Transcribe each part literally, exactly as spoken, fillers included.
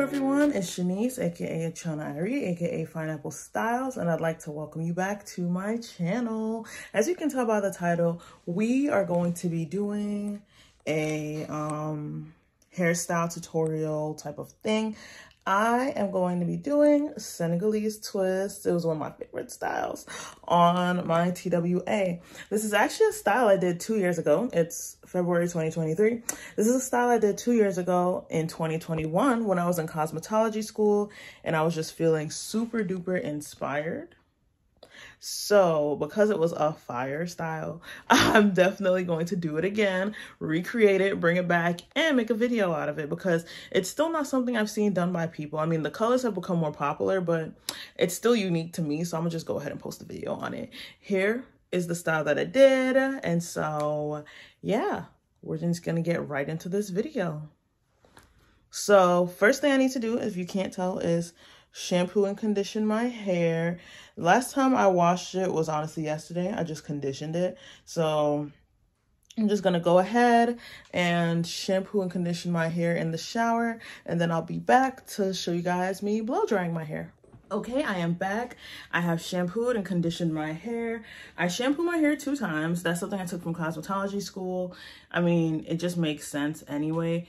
up, everyone? It's Shanice, aka Achana Irie, aka Fine Apple Styles, and I'd like to welcome you back to my channel. As you can tell by the title, we are going to be doing a um, hairstyle tutorial type of thing. I am going to be doing Senegalese twists. It was one of my favorite styles on my T W A. This is actually a style I did two years ago. It's February twenty twenty-three. This is a style I did two years ago in twenty twenty-one when I was in cosmetology school and I was just feeling super duper inspired. So because it was a fire style, I'm definitely going to do it again, recreate it, bring it back, and make a video out of it because it's still not something I've seen done by people. I mean, the colors have become more popular, but it's still unique to me. So I'm gonna just go ahead and post a video on it. Here is the style that I did. And so, yeah, we're just gonna get right into this video. So first thing I need to do, if you can't tell, is shampoo and condition my hair. Last time I washed it was honestly yesterday. I just conditioned it. So I'm just gonna go ahead and shampoo and condition my hair in the shower, and then I'll be back to show you guys me blow drying my hair. Okay, I am back. I have shampooed and conditioned my hair. I shampoo my hair two times. That's something I took from cosmetology school. I mean, it just makes sense anyway.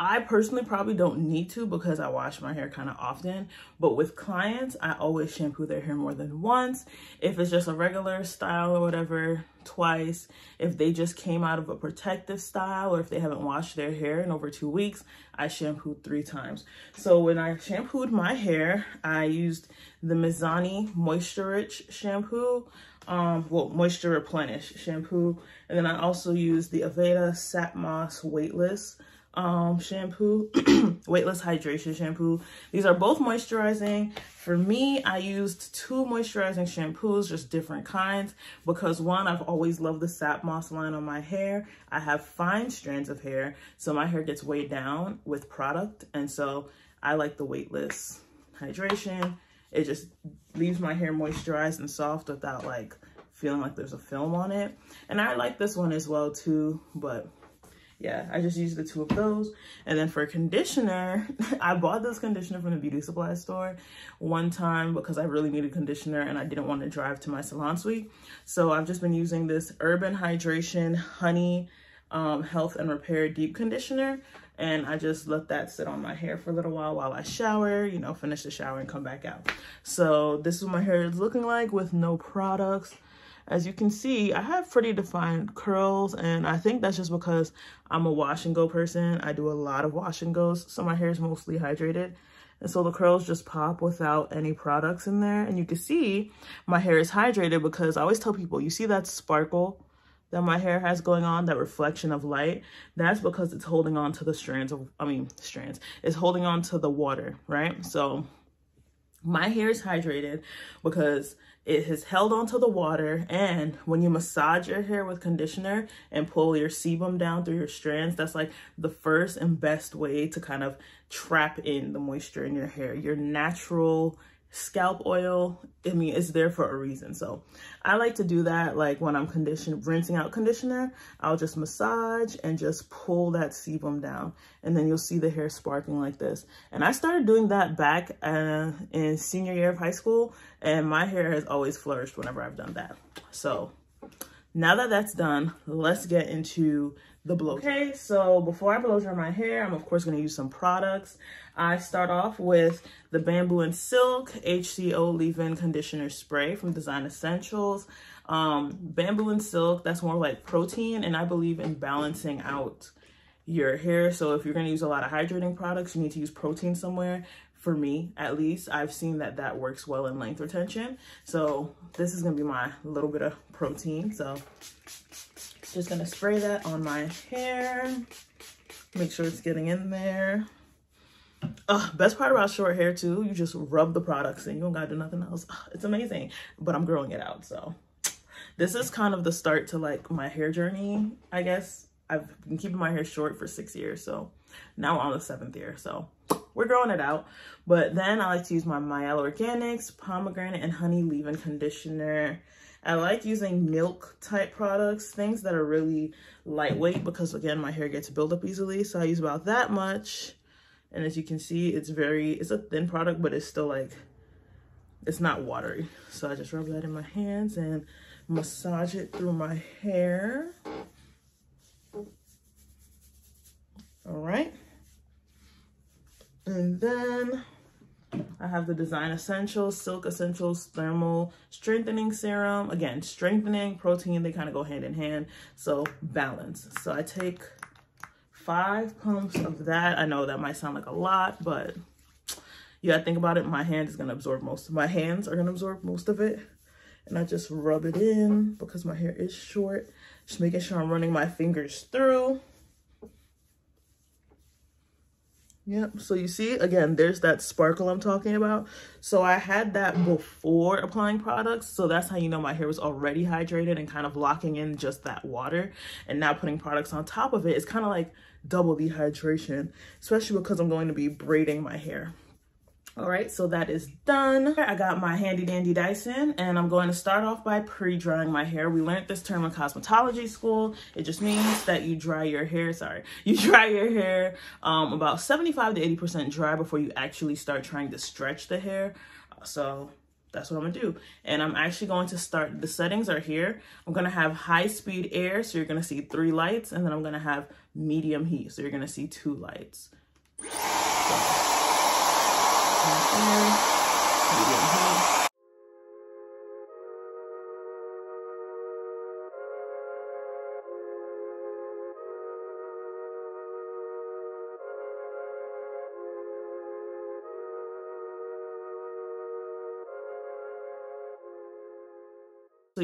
I personally probably don't need to because I wash my hair kind of often, but with clients, I always shampoo their hair more than once. If it's just a regular style or whatever, twice. If they just came out of a protective style or if they haven't washed their hair in over two weeks, I shampooed three times. So when I shampooed my hair, I used the Mizani Moisture Rich shampoo, um, well, Moisture Replenish shampoo. And then I also used the Aveda Sap Moss Weightless um shampoo weightless hydration shampoo. These are both moisturizing. For me, I used two moisturizing shampoos, just different kinds, because one, I've always loved the Sap Moss line on my hair. I have fine strands of hair, so my hair gets weighed down with product, and so I like the weightless hydration. It just leaves my hair moisturized and soft without like feeling like there's a film on it. And I like this one as well too, but yeah, I just used the two of those. And then for conditioner, I bought this conditioner from the beauty supply store one time because I really needed conditioner and I didn't want to drive to my salon suite. So I've just been using this Urban Hydration Honey um, Health and Repair Deep Conditioner. And I just let that sit on my hair for a little while while I shower, you know, finish the shower and come back out. So this is what my hair is looking like with no products. As you can see, I have pretty defined curls, and I think that's just because I'm a wash and go person. I do a lot of wash and goes, so my hair is mostly hydrated. And so the curls just pop without any products in there. And you can see my hair is hydrated because I always tell people, you see that sparkle that my hair has going on, that reflection of light? That's because it's holding on to the strands of, I mean, strands. It's holding on to the water, right? So my hair is hydrated because it has held onto the water, and when you massage your hair with conditioner and pull your sebum down through your strands, that's like the first and best way to kind of trap in the moisture in your hair. Your natural scalp oil, I mean, it's there for a reason. So I like to do that, like when I'm condition rinsing out conditioner, I'll just massage and just pull that sebum down, and then you'll see the hair sparkling like this. And I started doing that back uh, in senior year of high school, and my hair has always flourished whenever I've done that. So now that that's done, let's get into the blow dry. Okay, so before I blow dry my hair, I'm of course gonna use some products. I start off with the Bamboo and Silk H C O Leave-In Conditioner Spray from Design Essentials. Um, bamboo and silk, that's more like protein, and I believe in balancing out your hair. So if you're gonna use a lot of hydrating products, you need to use protein somewhere. For me, at least, I've seen that that works well in length retention. So this is gonna be my little bit of protein. So just gonna spray that on my hair. Make sure it's getting in there. Uh, best part about short hair too, you just rub the products in. You don't gotta do nothing else. It's amazing, but I'm growing it out. So this is kind of the start to like my hair journey, I guess. I've been keeping my hair short for six years. So now I'm on the seventh year. So we're growing it out. But then I like to use my Myel Organics Pomegranate and Honey Leave-In Conditioner. I like using milk type products, things that are really lightweight because, again, my hair gets built up easily. So I use about that much. And as you can see, it's very, it's a thin product, but it's still like, it's not watery. So I just rub that in my hands and massage it through my hair. All right. And then I have the Design Essentials, Silk Essentials Thermal Strengthening Serum. Again, strengthening, protein, they kind of go hand in hand. So balance. So I take five pumps of that. I know that might sound like a lot, but you gotta think about it. My hand is gonna absorb most. My hands are gonna absorb most of it. And I just rub it in because my hair is short. Just making sure I'm running my fingers through. Yep, so you see, again, there's that sparkle I'm talking about. So I had that before applying products. So that's how you know my hair was already hydrated and kind of locking in just that water. And now putting products on top of it is kind of like double the hydration, especially because I'm going to be braiding my hair. All right, so that is done. I got my handy dandy Dyson and I'm going to start off by pre-drying my hair. We learned this term in cosmetology school. It just means that you dry your hair, sorry, you dry your hair um, about seventy-five to eighty percent dry before you actually start trying to stretch the hair. So that's what I'm gonna do. And I'm actually going to start, the settings are here. I'm gonna have high speed air, so you're gonna see three lights, and then I'm gonna have medium heat, so you're gonna see two lights. So. So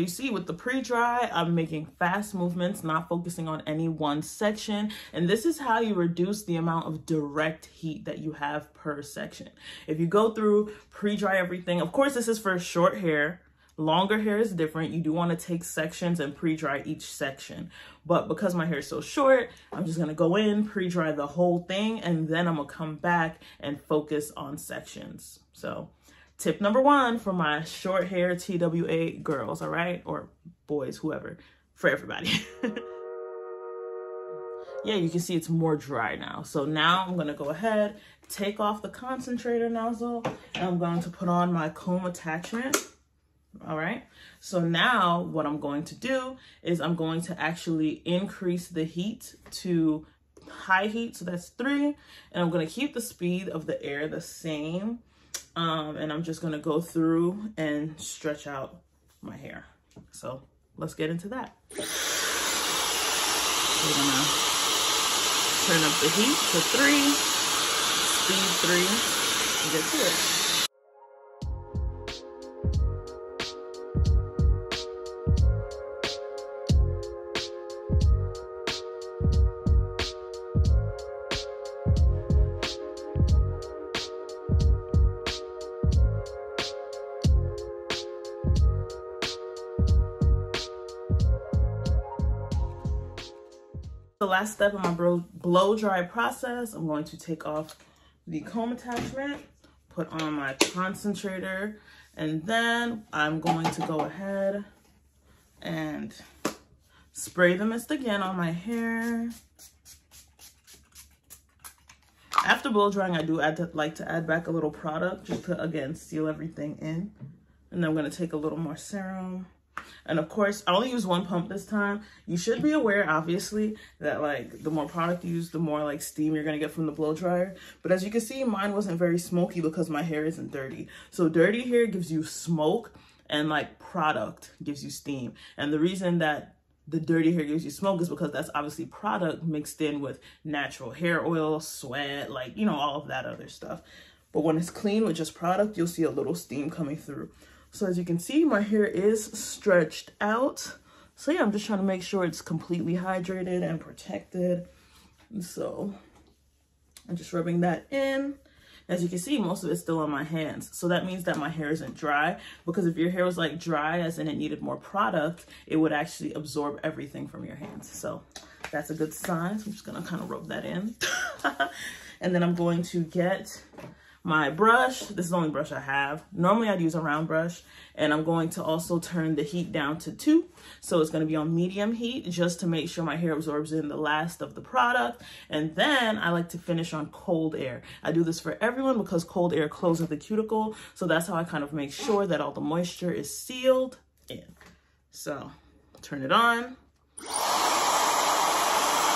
you see with the pre-dry, I'm making fast movements, not focusing on any one section. And this is how you reduce the amount of direct heat that you have per section. If you go through, pre-dry everything, of course, this is for short hair. Longer hair is different. You do want to take sections and pre-dry each section. But because my hair is so short, I'm just going to go in, pre-dry the whole thing, and then I'm going to come back and focus on sections. So tip number one for my short hair T W A girls, all right? Or boys, whoever, for everybody. Yeah, you can see it's more dry now. So now I'm gonna go ahead, take off the concentrator nozzle, and I'm going to put on my comb attachment, all right? So now what I'm going to do is I'm going to actually increase the heat to high heat, so that's three, and I'm gonna keep the speed of the air the same. Um, and I'm just gonna go through and stretch out my hair. So let's get into that. We're gonna turn up the heat to three, speed three, and get to it. The last step in my blow dry process, I'm going to take off the comb attachment, put on my concentrator, and then I'm going to go ahead and spray the mist again on my hair. After blow drying, I do add to, like to add back a little product just to, again, seal everything in. And I'm going to take a little more serum. And of course, I only use one pump this time. You should be aware, obviously, that like the more product you use, the more like steam you're gonna get from the blow dryer. But as you can see, mine wasn't very smoky because my hair isn't dirty. So dirty hair gives you smoke and like product gives you steam. And the reason that the dirty hair gives you smoke is because that's obviously product mixed in with natural hair oil, sweat, like, you know, all of that other stuff. But when it's clean with just product, you'll see a little steam coming through. So as you can see, my hair is stretched out. So yeah, I'm just trying to make sure it's completely hydrated and protected. And so I'm just rubbing that in. As you can see, most of it's still on my hands. So that means that my hair isn't dry, because if your hair was like dry as in it needed more product, it would actually absorb everything from your hands. So that's a good sign. So I'm just gonna kind of rub that in. And then I'm going to get my brush. This is the only brush I have. Normally I'd use a round brush, and I'm going to also turn the heat down to two. So it's gonna be on medium heat just to make sure my hair absorbs in the last of the product. And then I like to finish on cold air. I do this for everyone because cold air closes the cuticle. So that's how I kind of make sure that all the moisture is sealed in. So turn it on.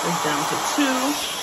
It's down to two.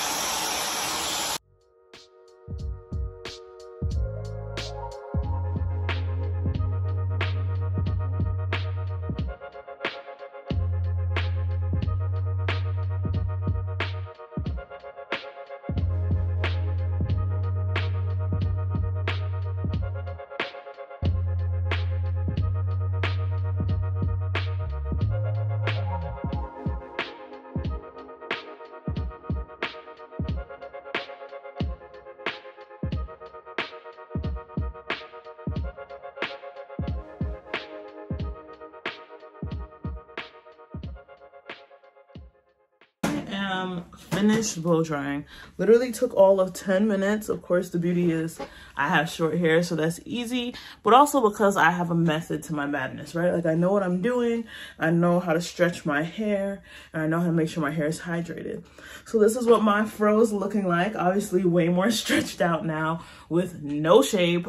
Um, finished blow drying. Literally took all of ten minutes. Of course, the beauty is I have short hair, so that's easy, but also because I have a method to my madness, right? Like, I know what I'm doing. I know how to stretch my hair, and I know how to make sure my hair is hydrated. So this is what my fro's looking like. Obviously way more stretched out now with no shape.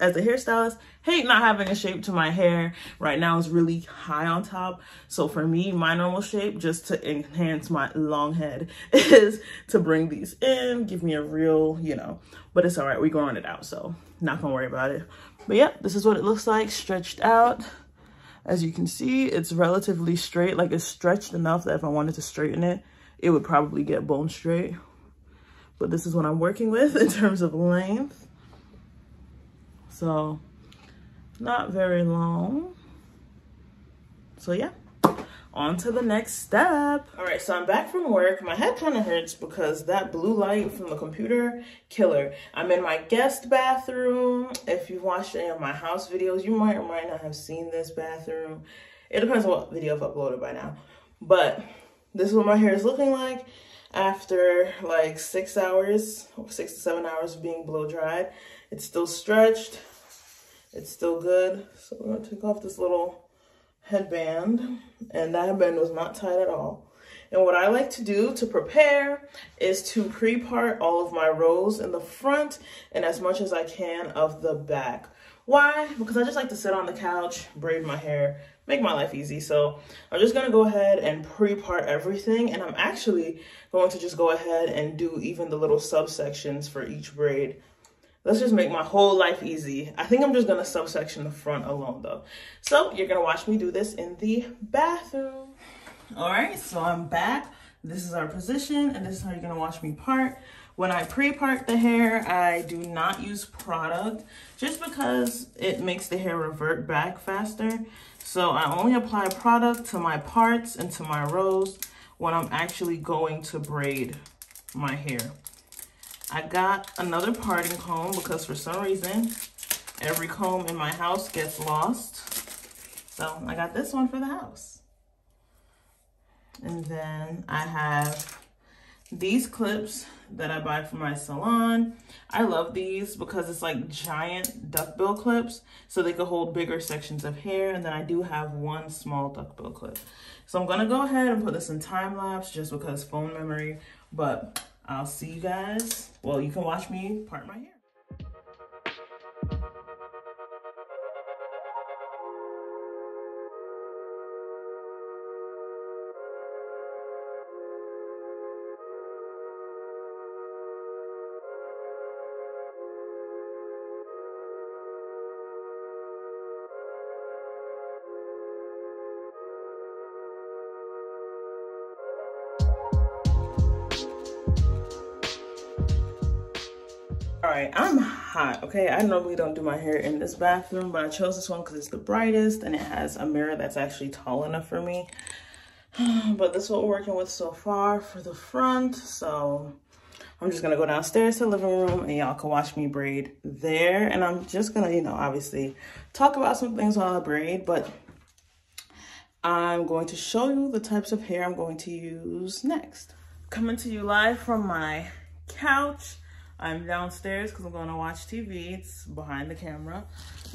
As a hairstylist, hate not having a shape to my hair. Right now is really high on top. So for me, my normal shape, just to enhance my long head, is to bring these in, give me a real, you know, but it's all right, we're growing it out, so not gonna worry about it. But yeah, this is what it looks like stretched out. As you can see, it's relatively straight. Like, it's stretched enough that if I wanted to straighten it, it would probably get bone straight. But this is what I'm working with in terms of length. So not very long. So yeah, on to the next step. All right, so I'm back from work. My head kind of hurts because that blue light from the computer, killer. I'm in my guest bathroom. If you've watched any of my house videos, you might or might not have seen this bathroom. It depends on what video I've uploaded by now. But this is what my hair is looking like after like six hours, six to seven hours of being blow dried. It's still stretched. It's still good. So we're gonna take off this little headband, and that headband was not tight at all. And what I like to do to prepare is to pre-part all of my rows in the front and as much as I can of the back. Why? Because I just like to sit on the couch, braid my hair, make my life easy. So I'm just gonna go ahead and pre-part everything, and I'm actually going to just go ahead and do even the little subsections for each braid. Let's just make my whole life easy. I think I'm just gonna subsection the front alone though. So you're gonna watch me do this in the bathroom. All right, so I'm back. This is our position, and this is how you're gonna watch me part. When I pre-part the hair, I do not use product just because it makes the hair revert back faster. So I only apply product to my parts and to my rows when I'm actually going to braid my hair. I got another parting comb because for some reason, every comb in my house gets lost. So I got this one for the house. And then I have these clips that I buy from my salon. I love these because it's like giant duckbill clips, so they could hold bigger sections of hair. And then I do have one small duckbill clip. So I'm gonna go ahead and put this in time lapse just because phone memory, but I'll see you guys. Well, you can watch me part my hair. All right, I'm hot, okay? I normally don't do my hair in this bathroom, but I chose this one because it's the brightest and it has a mirror that's actually tall enough for me. But this is what we're working with so far for the front. So I'm just gonna go downstairs to the living room and y'all can watch me braid there. And I'm just gonna, you know, obviously talk about some things while I braid, but I'm going to show you the types of hair I'm going to use next. Coming to you live from my couch. I'm downstairs because I'm going to watch T V. It's behind the camera,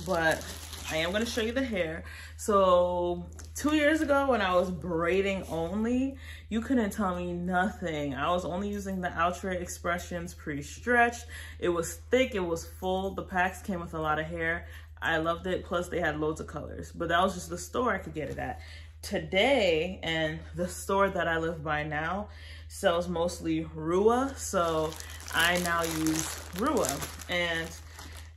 but I am going to show you the hair. So two years ago when I was braiding only, you couldn't tell me nothing. I was only using the Outre Expressions pre-stretched. It was thick, it was full. The packs came with a lot of hair. I loved it, plus they had loads of colors, but that was just the store I could get it at. Today, and the store that I live by now sells mostly Rua, so I now use Rua. And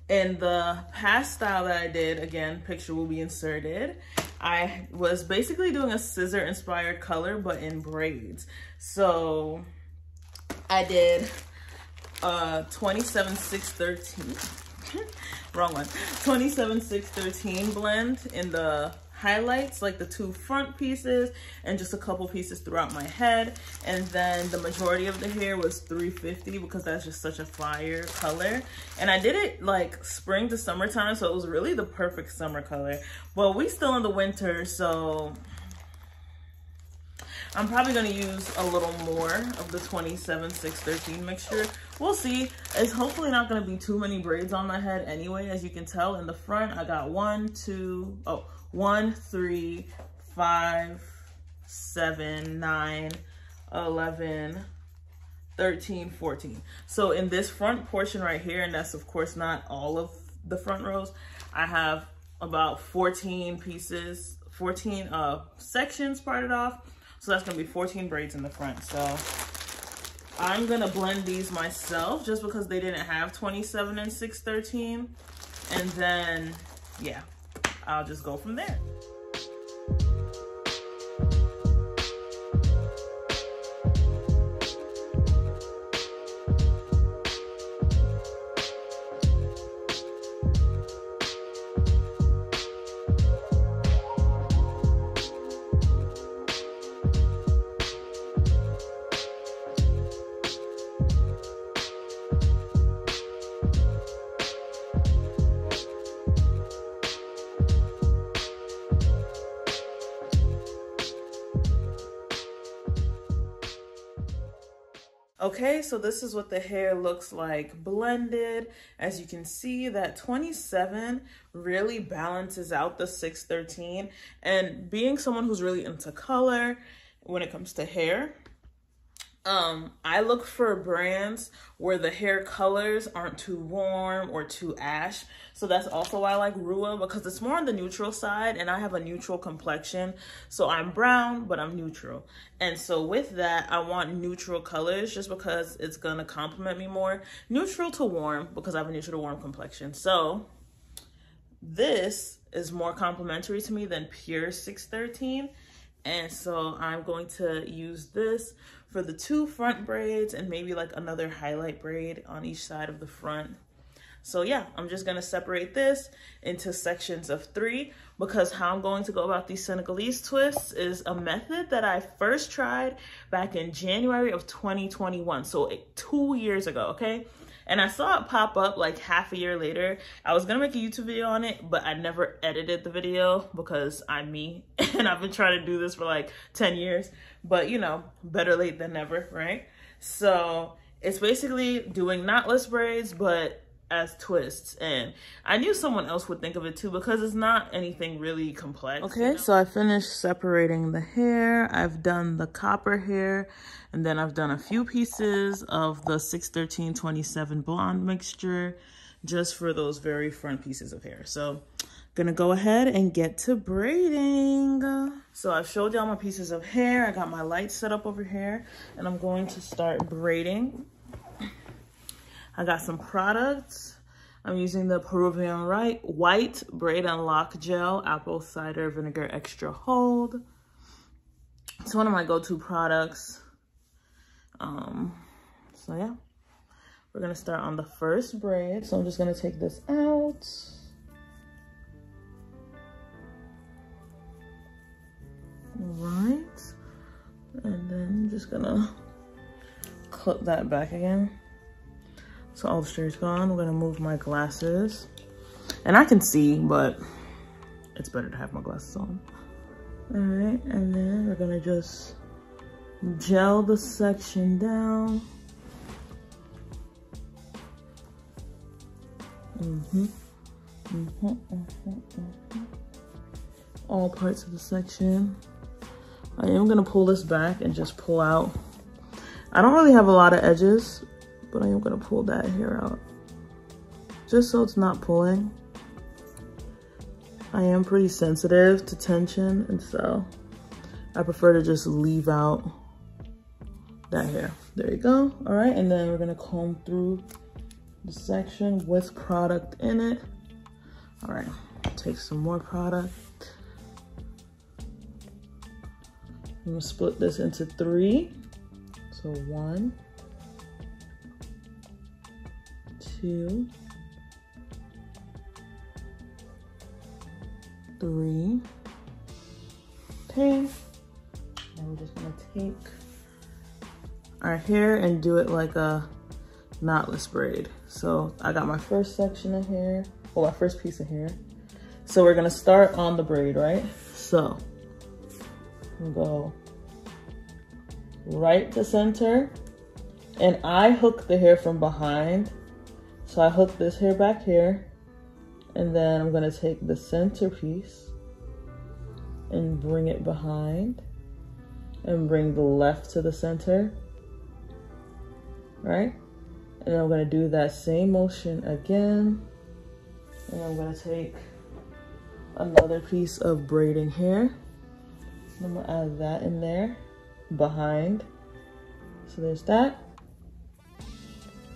in the past style that I did, again, picture will be inserted, I was basically doing a scissor inspired color but in braids. So I did uh twenty-seven six thirteen wrong one, twenty-seven six thirteen blend in the highlights, like the two front pieces and just a couple pieces throughout my head. And then the majority of the hair was three fifty because that's just such a fire color. And I did it like spring to summertime, so it was really the perfect summer color. But we still in the winter, so I'm probably gonna use a little more of the twenty-seven six thirteen mixture. We'll see. It's hopefully not gonna be too many braids on my head anyway. As you can tell in the front, I got one, two, oh, one, three, five, seven, nine, eleven, thirteen, fourteen. So in this front portion right here, and that's of course not all of the front rows, I have about fourteen pieces, fourteen uh, sections parted off. So that's gonna be fourteen braids in the front. So I'm gonna blend these myself just because they didn't have twenty-seven and six thirteen. And then, yeah, I'll just go from there. Okay, so this is what the hair looks like blended. As you can see, that twenty-seven really balances out the six thirteen. And being someone who's really into color when it comes to hair, um, I look for brands where the hair colors aren't too warm or too ash. So that's also why I like Rua, because it's more on the neutral side and I have a neutral complexion. So I'm brown, but I'm neutral. And so with that, I want neutral colors just because it's gonna complement me more. Neutral to warm, because I have a neutral to warm complexion. So this is more complementary to me than pure six thirteen. And so I'm going to use this for the two front braids and maybe like another highlight braid on each side of the front. So yeah, I'm just gonna separate this into sections of three, because how I'm going to go about these Senegalese twists is a method that I first tried back in January of twenty twenty-one. So like two years ago, okay? And I saw it pop up like half a year later. I was gonna make a YouTube video on it, but I never edited the video because I'm me and I've been trying to do this for like ten years, but you know, better late than never, right? So it's basically doing knotless braids, but as twists, and I knew someone else would think of it too because it's not anything really complex. Okay, you know? So I finished separating the hair. I've done the copper hair, and then I've done a few pieces of the six thirteen twenty-seven blonde mixture just for those very front pieces of hair. So gonna go ahead and get to braiding. So I've showed y'all my pieces of hair. I got my lights set up over here, and I'm going to start braiding. I got some products. I'm using the Peruvian right, White Braid and Lock Gel, Apple Cider Vinegar Extra Hold. It's one of my go-to products. Um, so yeah, we're gonna start on the first braid. So I'm just gonna take this out. All right, and then I'm just gonna clip that back again. So all the straight's gone. I'm gonna move my glasses. And I can see, but it's better to have my glasses on. All right, and then we're gonna just gel the section down. Mm-hmm. Mm-hmm, mm-hmm, mm-hmm. All parts of the section. I am gonna pull this back and just pull out. I don't really have a lot of edges, but I am gonna pull that hair out. Just so it's not pulling. I am pretty sensitive to tension, and so I prefer to just leave out that hair. There you go. All right, and then we're gonna comb through the section with product in it. All right, take some more product. I'm gonna split this into three. So one, two, three. Okay, and we're just gonna take our hair and do it like a knotless braid. So I got my first section of hair, well, my first piece of hair. So we're gonna start on the braid, right? So I'm gonna go right to center, and I hook the hair from behind. So I hook this hair back here, and then I'm gonna take the center piece and bring it behind and bring the left to the center, right? And I'm gonna do that same motion again. And I'm gonna take another piece of braiding hair. I'm gonna add that in there, behind. So there's that.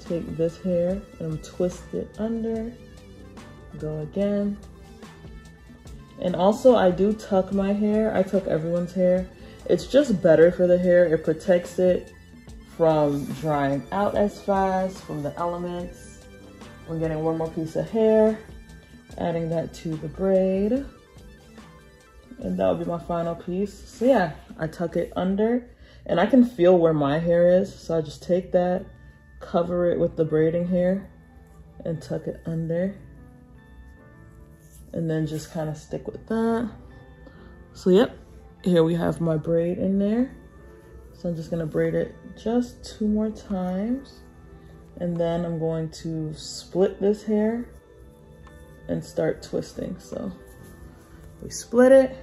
Take this hair and twist it under, go again. And also I do tuck my hair. I tuck everyone's hair. It's just better for the hair. It protects it from drying out as fast, from the elements. We're getting one more piece of hair, adding that to the braid. And that'll be my final piece. So yeah, I tuck it under, and I can feel where my hair is. So I just take that, cover it with the braiding hair, and tuck it under. And then just kind of stick with that. So yep, here we have my braid in there. So I'm just gonna braid it just two more times. And then I'm going to split this hair and start twisting. So we split it.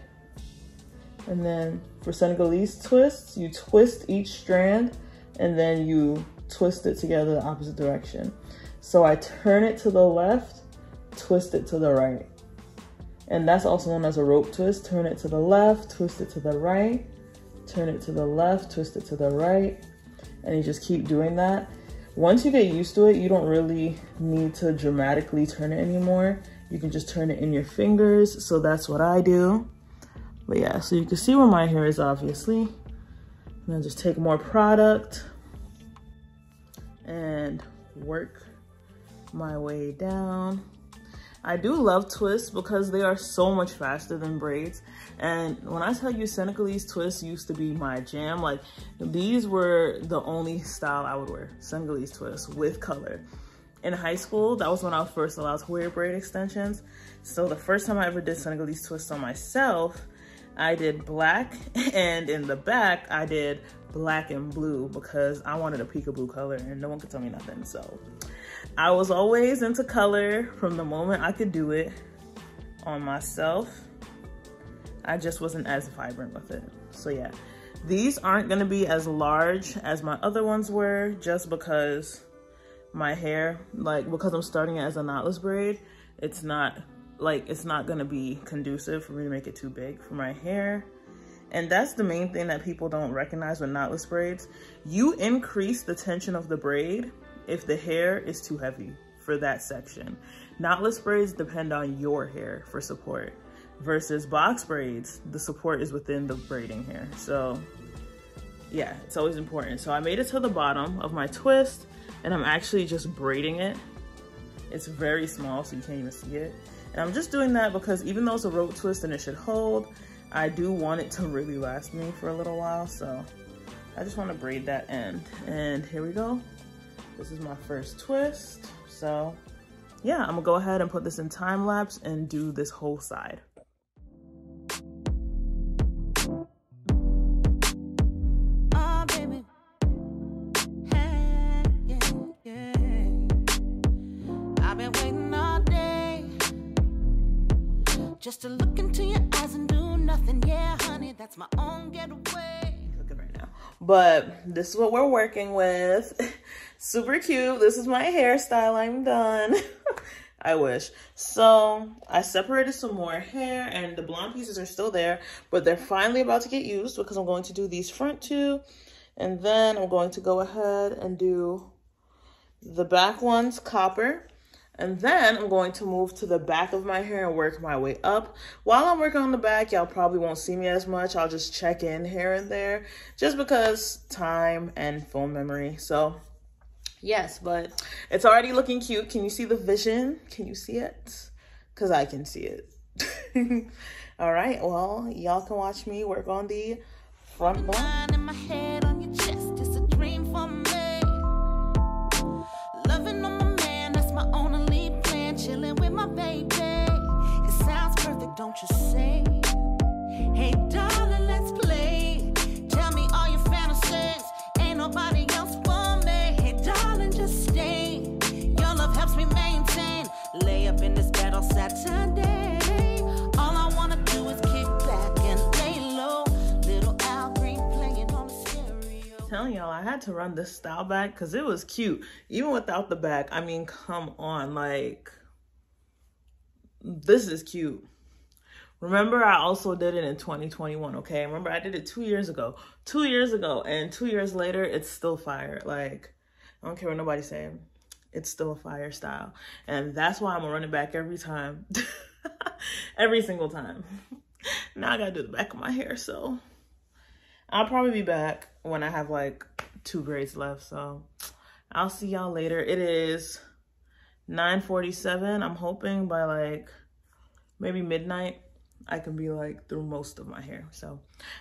And then for Senegalese twists, you twist each strand and then you twist it together the opposite direction. So I turn it to the left, twist it to the right. And that's also known as a rope twist. Turn it to the left, twist it to the right. Turn it to the left, twist it to the right, and you just keep doing that. Once you get used to it, you don't really need to dramatically turn it anymore. You can just turn it in your fingers, so that's what I do. But yeah, so you can see where my hair is, obviously. And then just take more product and work my way down. I do love twists because they are so much faster than braids. And when I tell you Senegalese twists used to be my jam, like these were the only style I would wear, Senegalese twists with color. In high school, that was when I was first allowed to wear braid extensions. So the first time I ever did Senegalese twists on myself, I did black, and in the back, I did black and blue because I wanted a peekaboo color and no one could tell me nothing. So I was always into color from the moment I could do it on myself. I just wasn't as vibrant with it. So yeah, these aren't gonna be as large as my other ones were just because my hair, like because I'm starting it as a knotless braid, it's not like it's not gonna be conducive for me to make it too big for my hair. And that's the main thing that people don't recognize with knotless braids. You increase the tension of the braid if the hair is too heavy for that section. Knotless braids depend on your hair for support versus box braids, the support is within the braiding hair. So yeah, it's always important. So I made it to the bottom of my twist, and I'm actually just braiding it. It's very small, so you can't even see it. And I'm just doing that because even though it's a rope twist and it should hold, I do want it to really last me for a little while. So I just want to braid that end. And here we go. This is my first twist. So yeah, I'm gonna go ahead and put this in time lapse and do this whole side. I've been waiting all just to look into your eyes and do nothing. Yeah, honey, that's my own getaway. Cooking right now. But this is what we're working with. Super cute. This is my hairstyle. I'm done. I wish. So I separated some more hair, and the blonde pieces are still there, but they're finally about to get used because I'm going to do these front two, and then I'm going to go ahead and do the back ones copper, and then I'm going to move to the back of my hair and work my way up. While I'm working on the back, y'all probably won't see me as much. I'll just check in here and there just because time and phone memory. So yes, but it's already looking cute. Can you see the vision? Can you see it? Because I can see it. All right, well, y'all can watch me work on the front blonde. In my head, on your chest, it's a dream for me. Loving on my man, that's my only plan. Chilling with my baby. It sounds perfect, don't you say? Hey, darling, let's play. Tell me all your fantasies. Ain't nobody else for me. Hey, darling, just stay. Your love helps me maintain. Lay up in this bed all Saturday. All I want to do is kick back and lay low. Little Al Green playing on the stereo. I'm telling y'all, I had to run this style back because it was cute. Even without the back, I mean, come on. Like, this is cute. Remember, I also did it in twenty twenty-one, okay? Remember, I did it two years ago. Two years ago, and two years later, it's still fire. Like, I don't care what nobody's saying. It's still a fire style. And that's why I'm gonna run it back every time. Every single time. Now I gotta do the back of my hair, so. I'll probably be back when I have, like, two braids left, so. I'll see y'all later. It is nine forty-seven. I'm hoping by, like, maybe midnight, I can be like through most of my hair. So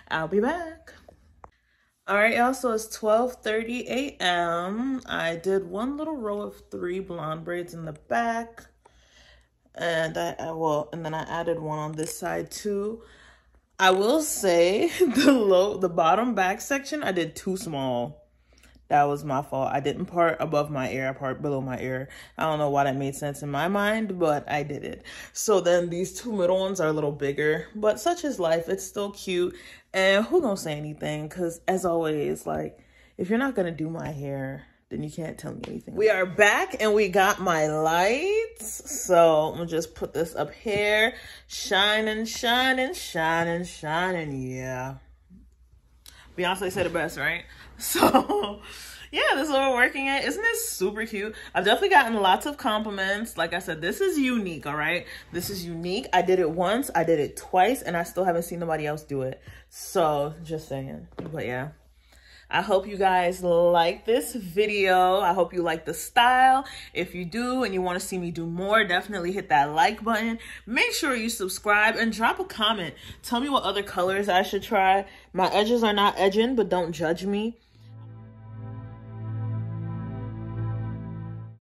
I'll be back. All right, y'all, so it's twelve thirty a m I did one little row of three blonde braids in the back. And I, I will, and then I added one on this side too. I will say the low, the bottom back section, I did too small. That was my fault. I didn't part above my ear. I part below my ear. I don't know why that made sense in my mind, but I did it. So then these two middle ones are a little bigger, but such is life. It's still cute. And who gonna say anything? Because as always, like, if you're not gonna do my hair, then you can't tell me anything. We are back and we got my lights. So I'm gonna just put this up here. Shining, shining, shining, shining. Yeah. Beyonce said it best, right? So, yeah, this is what we're working at. Isn't this super cute? I've definitely gotten lots of compliments. Like I said, this is unique, all right? This is unique. I did it once. I did it twice. And I still haven't seen nobody else do it. So, just saying. But, yeah. I hope you guys like this video. I hope you like the style. If you do and you want to see me do more, definitely hit that like button. Make sure you subscribe and drop a comment. Tell me what other colors I should try. My edges are not edging, but don't judge me.